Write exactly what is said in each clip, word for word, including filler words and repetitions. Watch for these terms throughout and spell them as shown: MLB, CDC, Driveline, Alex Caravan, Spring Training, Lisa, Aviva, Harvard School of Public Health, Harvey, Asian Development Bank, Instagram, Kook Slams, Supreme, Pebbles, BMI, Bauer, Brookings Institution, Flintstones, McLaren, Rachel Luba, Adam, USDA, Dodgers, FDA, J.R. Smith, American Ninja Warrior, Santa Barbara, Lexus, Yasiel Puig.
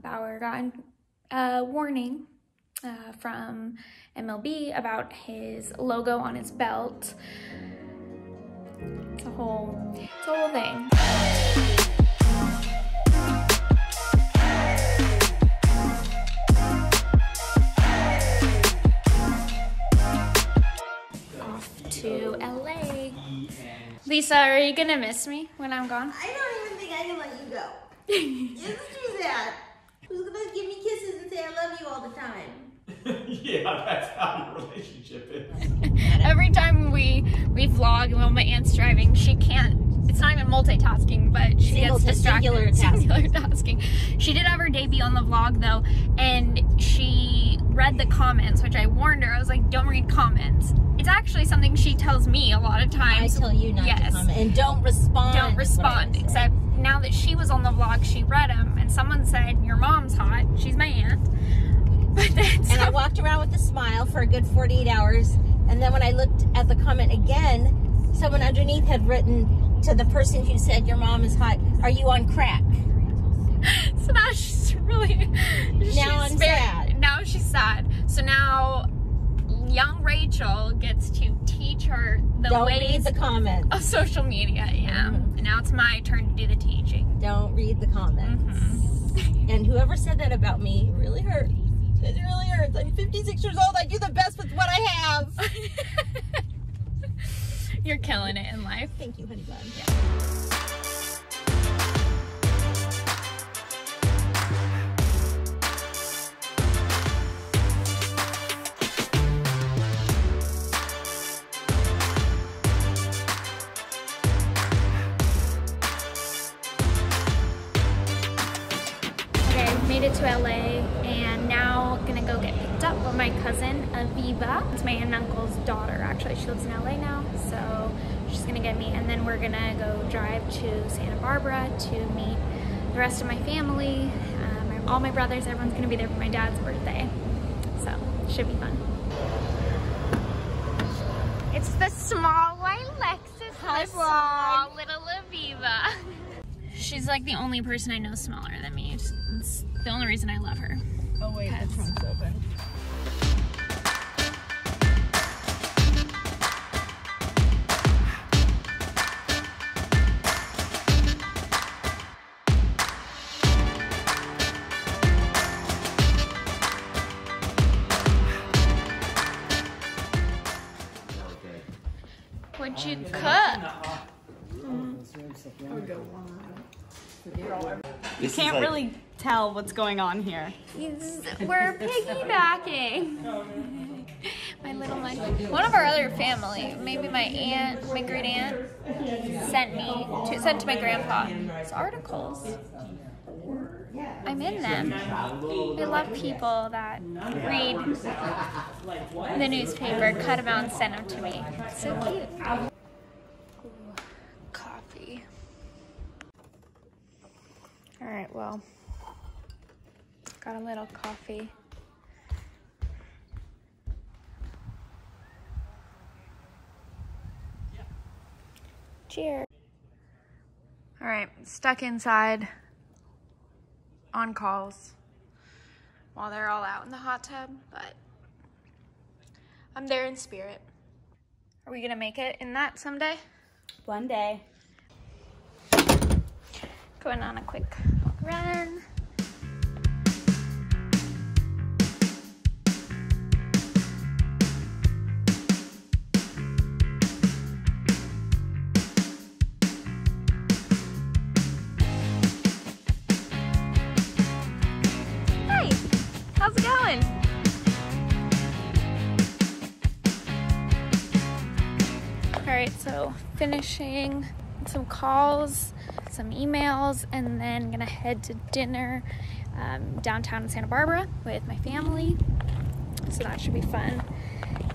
Bauer got a warning uh, from M L B about his logo on his belt. It's a whole, it's a whole thing. Off to L A. Lisa, are you gonna miss me when I'm gone? I don't even think I can let you go. Just do that. Who's gonna give me kisses and say I love you all the time? Yeah, that's how your relationship is. Every time we we vlog and when my aunt's driving, she can't. It's not even multitasking, but she Single, gets distracted. Singular tasking. Singular tasking. She did have her debut on the vlog though, and she read the comments, which I warned her. I was like, don't read comments. It's actually something she tells me a lot of times. I tell you not yes. to comment and don't respond. Don't respond, except. Now that she was on the vlog, she read them, and someone said, your mom's hot. She's my aunt. But then, so and I walked around with a smile for a good forty-eight hours, and then when I looked at the comment again, someone underneath had written to the person who said, your mom is hot, are you on crack? So now she's really... She's now I'm very, sad. Now she's sad. So now young Rachel gets to teach her the Don't ways read the comments. Of social media, yeah. Mm-hmm. Now it's my turn to do the teaching. Don't read the comments. Mm-hmm. And whoever said that about me really hurt. It really hurts. I'm fifty-six years old. I do the best with what I have. You're killing it in life. Thank you, honey bun. To L A, and now I'm gonna go get picked up by my cousin Aviva. It's my aunt and uncle's daughter, actually. She lives in L A now, so she's gonna get me, and then we're gonna go drive to Santa Barbara to meet the rest of my family, um, all my brothers. Everyone's gonna be there for my dad's birthday, so should be fun. It's the small white Lexus. Hi, small little Aviva. She's like the only person I know smaller than me. It's the only reason I love her. Oh wait, the trunk's open. What'd you cook? Mm-hmm. I would go on. You can't really tell what's going on here. We're piggybacking. My little one. One of our other family, maybe my aunt, my great aunt, sent me to sent to my grandpa his articles. I'm in them. I love people that read the newspaper, cut them out, and send them to me. It's so cute. All right, well, got a little coffee. Yeah. Cheers. All right, stuck inside on calls while they're all out in the hot tub, but I'm there in spirit. Are we gonna make it in that someday? One day. Going on a quick run. Hey, how's it going? All right, so finishing some calls, some emails, and then gonna head to dinner um, downtown in Santa Barbara with my family, so that should be fun.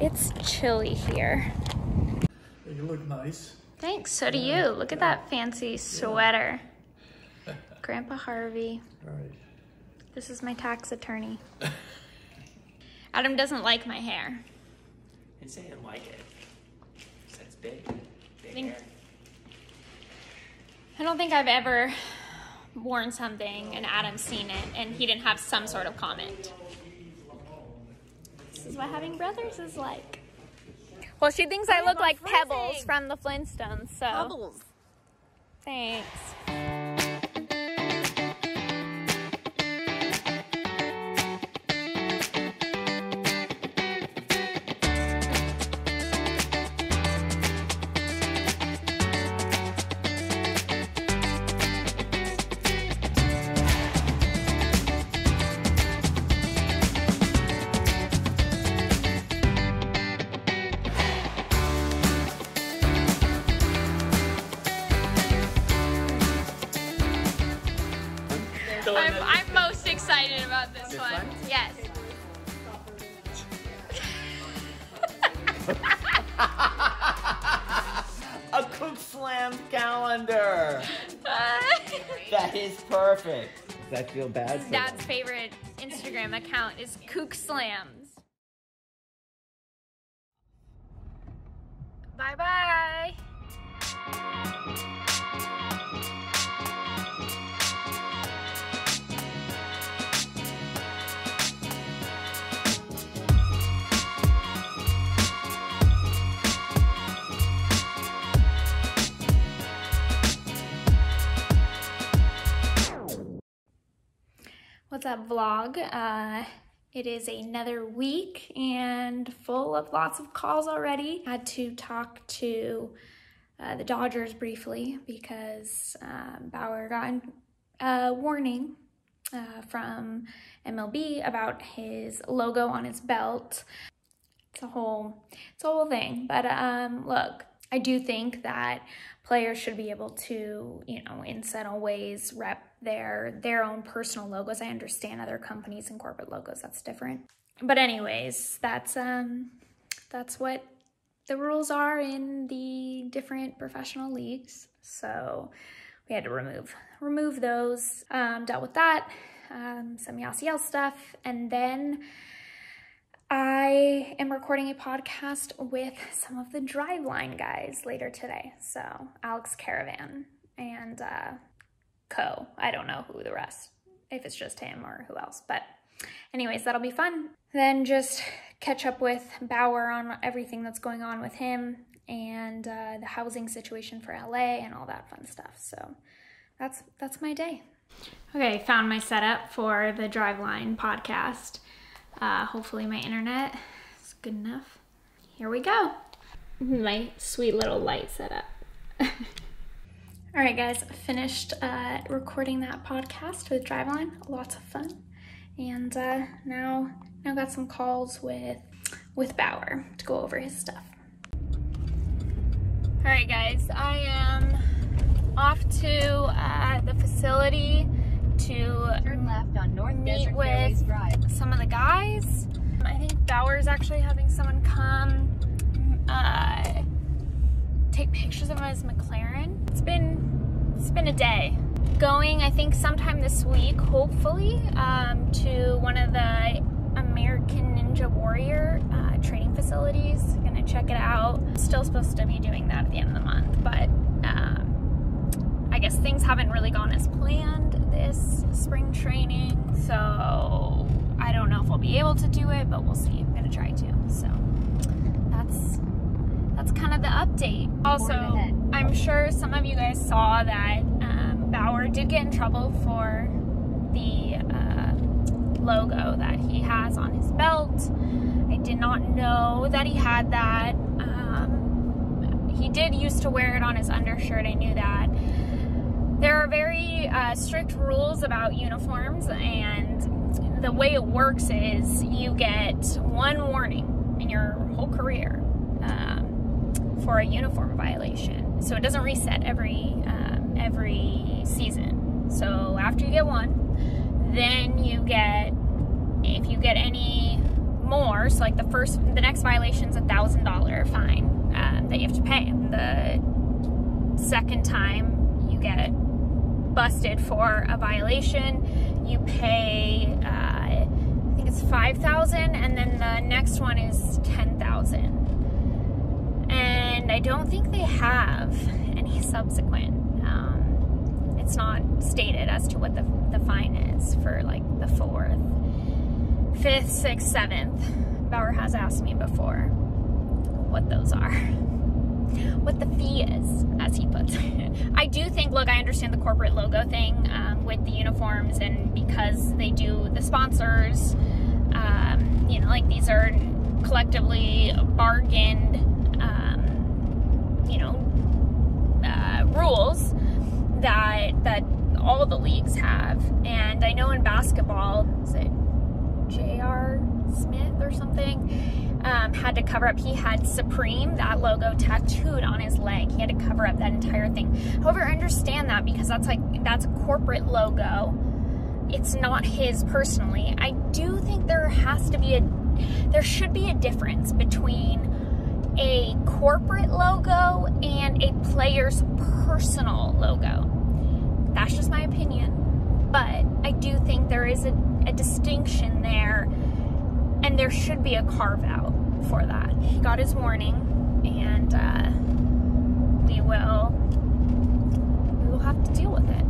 It's chilly here. You look nice. Thanks, so do you. Look at that fancy sweater. Grandpa Harvey. All right. This is my tax attorney. Adam doesn't like my hair. I didn't say I didn't like it. He said it's big, big hair. I don't think I've ever worn something and Adam's seen it and he didn't have some sort of comment. This is what having brothers is like. Well, she thinks I, I look like freezing. Pebbles from the Flintstones, so. Pebbles. Thanks. Perfect. Does that feel bad? Dad's favorite Instagram account is Kook Slams. Bye bye. What's up, vlog? Uh, it is another week and full of lots of calls already. I had to talk to uh, the Dodgers briefly because uh, Bauer got a warning uh, from M L B about his logo on his belt. It's a whole, it's a whole thing. But um, look, I do think that players should be able to, you know, in subtle ways rep their their own personal logos. I understand other companies and corporate logos, that's different. But anyways, that's um that's what the rules are in the different professional leagues. So we had to remove remove those. Um, dealt with that, um, some Yasiel stuff, and then I am recording a podcast with some of the Driveline guys later today. So Alex Caravan and uh, Co. I don't know who the rest, if it's just him or who else. But anyways, that'll be fun. Then just catch up with Bauer on everything that's going on with him and uh, the housing situation for L A and all that fun stuff. So that's that's my day. Okay, found my setup for the Driveline podcast. Uh, hopefully my internet is good enough. Here we go. My sweet little light setup. All right, guys, finished uh, recording that podcast with Driveline. Lots of fun. And uh, now, now got some calls with, with Bauer to go over his stuff. All right, guys, I am off to uh, the facility to turn left on North meet with Drive. Some of the guys. I think Bauer's actually having someone come uh, take pictures of his McLaren. It's been, it's been a day. Going, I think, sometime this week, hopefully, um, to one of the American Ninja Warrior uh, training facilities. Gonna check it out. Still supposed to be doing that at the end of the month, but um, I guess things haven't really gone as planned this spring training, so I don't know if we'll be able to do it, but we'll see. I'm gonna try to. So that's that's kind of the update. Also, I'm sure some of you guys saw that um, Bauer did get in trouble for the uh, logo that he has on his belt. I did not know that he had that. Um, he did used to wear it on his undershirt. I knew that. There are very uh, strict rules about uniforms, and the way it works is you get one warning in your whole career um, for a uniform violation. So it doesn't reset every, um, every season. So after you get one, then you get, if you get any more, so like the first, the next violation's a one thousand dollar fine um, that you have to pay. The second time you get busted for a violation, you pay uh, I think it's five thousand, and then the next one is ten thousand, and I don't think they have any subsequent. Um, it's not stated as to what the, the fine is for like the fourth, fifth, sixth, seventh. Bauer has asked me before what those are, what the fee is, as he puts it. I do think, look, I understand the corporate logo thing um, with the uniforms, and because they do the sponsors, um, you know, like these are collectively bargained, um, you know, uh, rules that that all the leagues have. And I know in basketball, is it J R Smith or something, um, had to cover up, he had Supreme, that logo, tattooed on his leg. He had to cover up that entire thing. However, I understand that, because that's like, that's a corporate logo. It's not his personally. I do think there has to be a, there should be a difference between a corporate logo and a player's personal logo. That's just my opinion, but I do think there is a, a distinction there, and there should be a carve out for that. He got his warning, and uh, we will we will have to deal with it.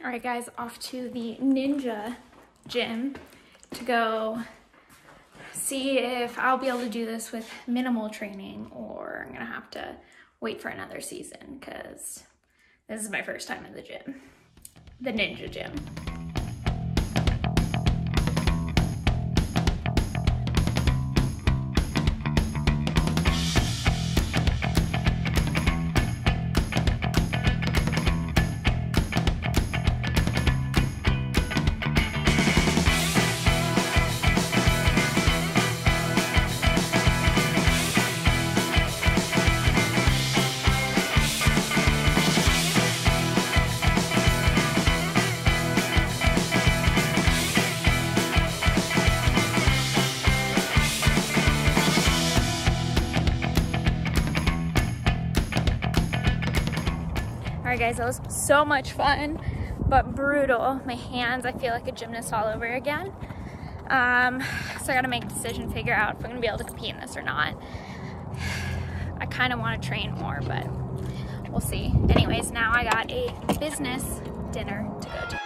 Alright guys, off to the ninja gym to go see if I'll be able to do this with minimal training, or I'm gonna have to wait for another season, because this is my first time in the gym, the ninja gym. Guys, that was so much fun, but brutal. My hands, I feel like a gymnast all over again. Um, so I gotta make a decision, figure out if I'm gonna be able to compete in this or not. I kind of want to train more, but we'll see. Anyways, now I got a business dinner to go to.